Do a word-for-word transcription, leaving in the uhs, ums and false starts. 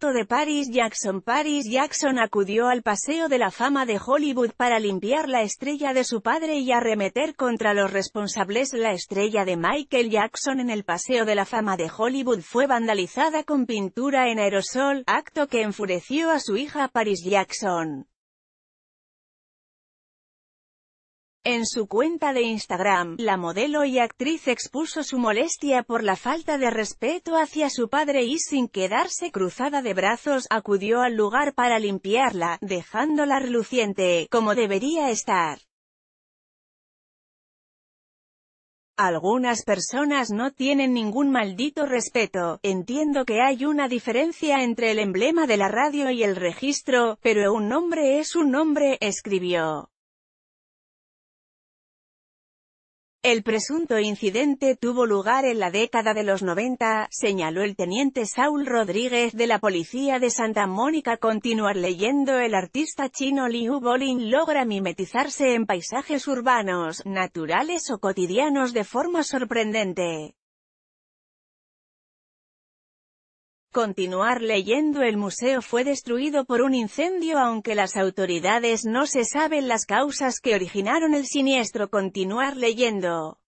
foto de Paris Jackson. Paris Jackson acudió al Paseo de la Fama de Hollywood para limpiar la estrella de su padre y arremeter contra los responsables. La estrella de Michael Jackson en el Paseo de la Fama de Hollywood fue vandalizada con pintura en aerosol, acto que enfureció a su hija Paris Jackson. En su cuenta de Instagram, la modelo y actriz expuso su molestia por la falta de respeto hacia su padre y, sin quedarse cruzada de brazos, acudió al lugar para limpiarla, dejándola reluciente, como debería estar. Algunas personas no tienen ningún maldito respeto. Entiendo que hay una diferencia entre el emblema de la radio y el registro, pero un nombre es un nombre, escribió. El presunto incidente tuvo lugar en la década de los noventa, señaló el teniente Saul Rodríguez de la policía de Santa Mónica. Continuar leyendo. El artista chino Liu Bolin logra mimetizarse en paisajes urbanos, naturales o cotidianos de forma sorprendente. Continuar leyendo. El museo fue destruido por un incendio, aunque las autoridades no se saben las causas que originaron el siniestro. Continuar leyendo.